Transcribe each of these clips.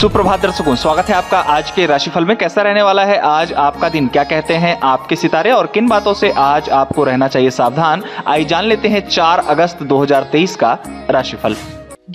सुप्रभात दर्शकों, स्वागत है आपका आज के राशिफल में। कैसा रहने वाला है आज आपका दिन, क्या कहते हैं आपके सितारे और किन बातों से आज आपको रहना चाहिए सावधान, आई जान लेते हैं 4 अगस्त 2023 का राशिफल।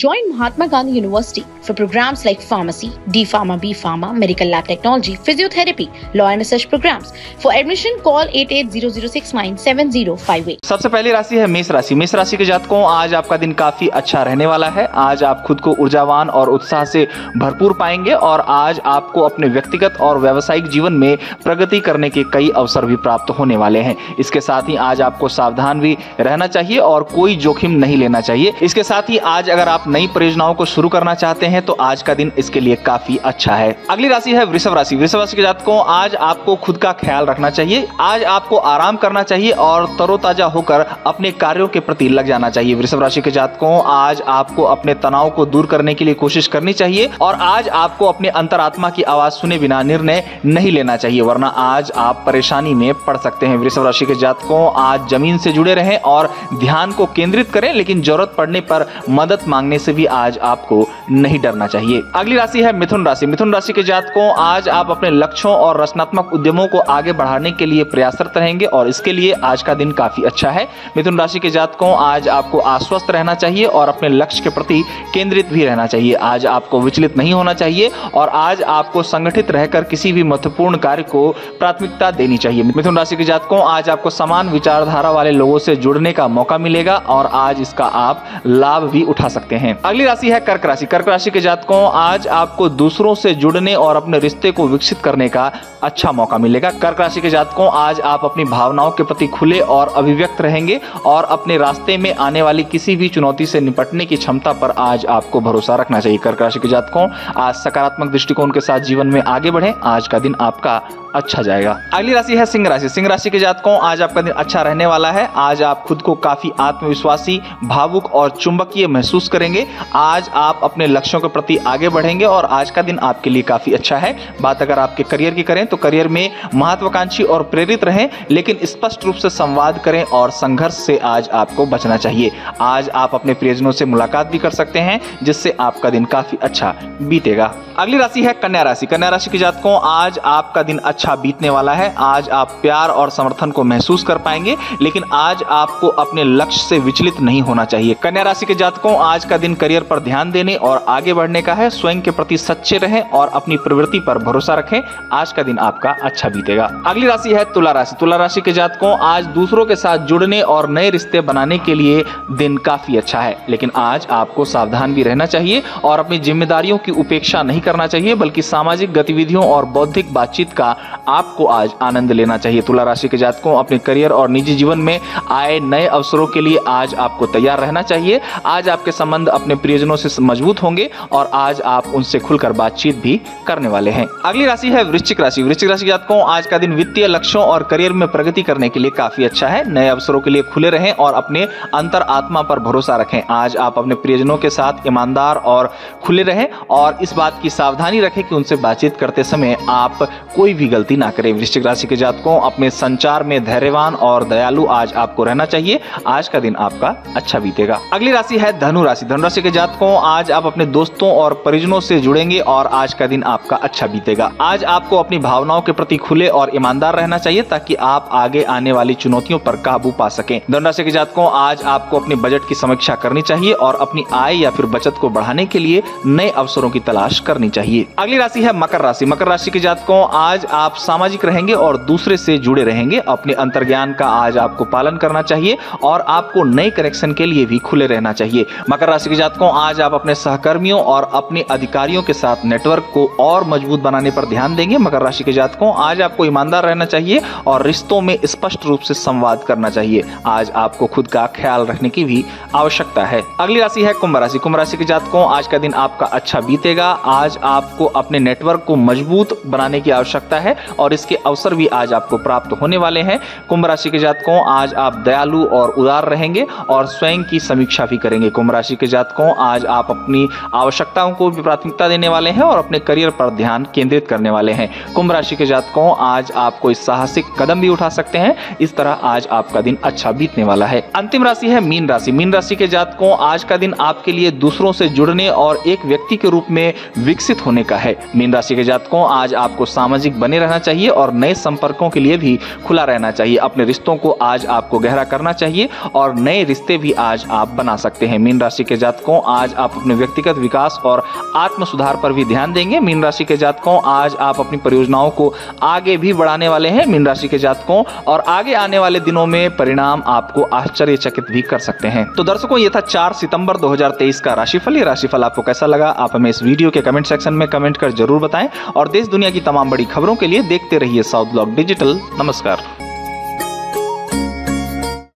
Join Mahatma Gandhi University for programs like Pharmacy, D Pharma, B Pharma, Medical Lab Technology, Physiotherapy, Law and Research programs. For admission, call 8800697058। सबसे पहली राशि है मेष राशि। मेष राशि के जातकों आज आपका दिन काफी अच्छा रहने वाला है। आज आप खुद को ऊर्जावान और उत्साह से भरपूर पाएंगे और आज आपको अपने व्यक्तिगत और व्यावसायिक जीवन में प्रगति करने के कई अवसर भी प्राप्त होने वाले हैं। इसके साथ ही आज आपको सावधान भी रहना चाहिए और कोई जोखिम नहीं लेना चाहिए। इसके साथ ही आज अगर आप नई परियोजनाओं को शुरू करना चाहते हैं तो आज का दिन इसके लिए काफी अच्छा है। अगली राशि है वृषभ राशि। वृषभ राशि के जातकों आज आपको खुद का ख्याल रखना चाहिए। आज आपको आराम करना चाहिए और तरोताजा होकर अपने कार्यों के प्रति लग जाना चाहिए। वृषभ राशि के जातकों आज आपको अपने तनाव को दूर करने के लिए कोशिश करनी चाहिए और आज आपको अपने अंतरात्मा की आवाज सुने बिना निर्णय नहीं लेना चाहिए, वरना आज आप परेशानी में पड़ सकते हैं। वृषभ राशि के जातकों आज जमीन से जुड़े रहें और ध्यान को केंद्रित करें, लेकिन जरूरत पड़ने पर मदद मांगने से भी आज आपको नहीं डरना चाहिए। अगली राशि है मिथुन राशि। मिथुन राशि के जातकों आज आप अपने लक्ष्यों और रचनात्मक उद्यमों को आगे बढ़ाने के लिए प्रयासरत रहेंगे और इसके लिए आज का दिन काफी अच्छा है। मिथुन राशि के जातकों आज आपको आश्वस्त रहना चाहिए और अपने लक्ष्य के प्रति केंद्रित भी रहना चाहिए। आज आपको विचलित नहीं होना चाहिए और आज आपको संगठित रहकर किसी भी महत्वपूर्ण कार्य को प्राथमिकता देनी चाहिए। मिथुन राशि के जातकों आज आपको समान विचारधारा वाले लोगों से जुड़ने का मौका मिलेगा और आज इसका आप लाभ भी उठा सकते हैं। अगली राशि है कर्क राशि। कर्क राशि के जातकों आज आपको दूसरों से जुड़ने और अपने रिश्ते को विकसित करने का अच्छा मौका मिलेगा। कर्क राशि के जातकों आज आप अपनी भावनाओं के प्रति खुले और अभिव्यक्त रहेंगे और अपने रास्ते में आने वाली किसी भी चुनौती से निपटने की क्षमता पर आज आपको भरोसा रखना चाहिए। कर्क राशि के जातकों आज सकारात्मक दृष्टिकोण के साथ जीवन में आगे बढ़े, आज का दिन आपका अच्छा जाएगा। अगली राशि है सिंह राशि। सिंह राशि के जातकों आज आपका दिन अच्छा रहने वाला है। आज आप खुद को काफी आत्मविश्वासी, भावुक और चुंबकीय महसूस करेंगे। आज आप अपने लक्ष्यों के प्रति आगे बढ़ेंगे और आज का दिन आपके लिए काफी अच्छा है। बात अगर आपके करियर की करें तो करियर में महत्वाकांक्षी और प्रेरित रहें, लेकिन स्पष्ट रूप से संवाद करें और संघर्ष से आज आपको बचना चाहिए। आज आप अपने प्रियजनों से मुलाकात भी कर सकते हैं, जिससे आपका दिन काफी अच्छा बीतेगा। अगली राशि है कन्या राशि। कन्या राशि के जातकों आज आपका दिन अच्छा बीतने वाला है। आज आप प्यार और समर्थन को महसूस कर पाएंगे, लेकिन आज आपको अपने लक्ष्य से विचलित नहीं होना चाहिए। कन्या राशि के जातकों आज का दिन करियर पर ध्यान देने और आगे बढ़ने का है। स्वयं के प्रति सच्चे रहें और अपनी प्रवृत्ति पर भरोसा रखें, आज का दिन आपका अच्छा बीतेगा। अगली राशि है तुला राशि। तुला राशि के जातकों आज दूसरों के साथ जुड़ने और नए रिश्ते बनाने के लिए दिन काफी अच्छा है, लेकिन आज आपको सावधान भी रहना चाहिए और अपनी जिम्मेदारियों की उपेक्षा नहीं करना चाहिए, बल्कि सामाजिक गतिविधियों और बौद्धिक बातचीत का आपको आज आनंद लेना चाहिए। तुला राशि के जातकों अपने करियर और निजी जीवन में आए नए अवसरों के लिए आज आपको तैयार रहना चाहिए। आज आपके संबंध अपने प्रियजनों से मजबूत होंगे और आज आप उनसे खुलकर बातचीत भी करने वाले हैं। अगली राशि है वृश्चिक राशि। वृश्चिक राशि के जातकों आज का दिन वित्तीय लक्ष्यों और करियर में प्रगति करने के लिए काफी अच्छा है। नए अवसरों के लिए खुले रहें और अपने अंतर आत्मा पर भरोसा रखें। आज आप अपने प्रियजनों के साथ ईमानदार और खुले रहें और इस बात की सावधानी रखें कि उनसे बातचीत करते समय आप कोई भी गलती ना करें। वृश्चिक राशि के जातकों अपने संचार में धैर्यवान और दयालु आज आपको रहना चाहिए। आज का दिन आपका अच्छा बीतेगा। अगली राशि है धनु राशि। धनु राशि के जातकों आज आप अपने दोस्तों और परिजनों से जुड़ेंगे और आज का दिन आपका अच्छा बीतेगा। आज आपको अपनी भावनाओं के प्रति खुले और ईमानदार रहना चाहिए ताकि आप आगे आने वाली चुनौतियों पर काबू पा सकें। धनु राशि के जातकों आज आपको अपने बजट की समीक्षा करनी चाहिए और अपनी आय या फिर बचत को बढ़ाने के लिए नए अवसरों की तलाश करनी चाहिए। अगली राशि है मकर राशि। मकर राशि के जातकों आज आप सामाजिक रहेंगे और दूसरे से जुड़े रहेंगे। अपने अंतर्ज्ञान का आज आपको पालन करना चाहिए और आपको नए कनेक्शन के लिए भी खुले रहना चाहिए। मकर राशि के जातकों आज आप अपने सहकर्मियों और अपने अधिकारियों के साथ नेटवर्क को और मजबूत बनाने पर ध्यान देंगे। मकर राशि के जातकों आज आपको ईमानदार रहना चाहिए और रिश्तों में स्पष्ट रूप से संवाद करना चाहिए। आज आपको खुद का ख्याल रखने की भी आवश्यकता है। अगली राशि है कुंभ राशि। कुंभ राशि के जातकों आज का दिन आपका अच्छा बीतेगा। आज आपको अपने नेटवर्क को मजबूत बनाने की आवश्यकता है और इसके अवसर भी आज आपको प्राप्त होने वाले हैं। कुंभ राशि के जातकों आज आप दयालु और उदार रहेंगे और स्वयं की समीक्षा भी करेंगे। कुंभ राशि के जातकों, आज आप अपनी आवश्यकताओं को भी प्राथमिकता देने वाले हैं और अपने करियर पर ध्यान केंद्रित करने वाले हैं। कुंभ राशि के जातकों, आज आप कोई साहसिक कदम भी उठा सकते हैं। इस तरह आज आपका दिन अच्छा बीतने वाला है। अंतिम राशि है मीन राशि। मीन राशि के जातकों, आज का दिन आपके लिए दूसरों से जुड़ने और एक व्यक्ति के रूप में विकसित होने का है। मीन राशि के जातकों, आज आपको सामाजिक बने रहना चाहिए और नए संपर्कों के लिए भी खुला रहना चाहिए। अपने रिश्तों को आज आपको गहरा करना चाहिए और नए रिश्ते भी आज आप बना सकते हैं। मीन राशि के जातकों, आज आप अपने व्यक्तिगत विकास और आत्म सुधार पर भी ध्यान देंगे। मीन राशि के जातकों, आज आप अपनी परियोजनाओं को आगे भी बढ़ाने वाले हैं। मीन राशि के जातकों, और आगे आने वाले दिनों में परिणाम आपको आश्चर्यचकित भी कर सकते हैं। तो दर्शकों, ये था 4 सितंबर 2023 का राशिफल। ये राशिफल आपको कैसा लगा, आप हमें इस वीडियो के कमेंट सेक्शन में कमेंट कर जरूर बताएं। और देश दुनिया की तमाम बड़ी खबरों के लिए देखते रहिए साउथ ब्लॉक डिजिटल। नमस्कार।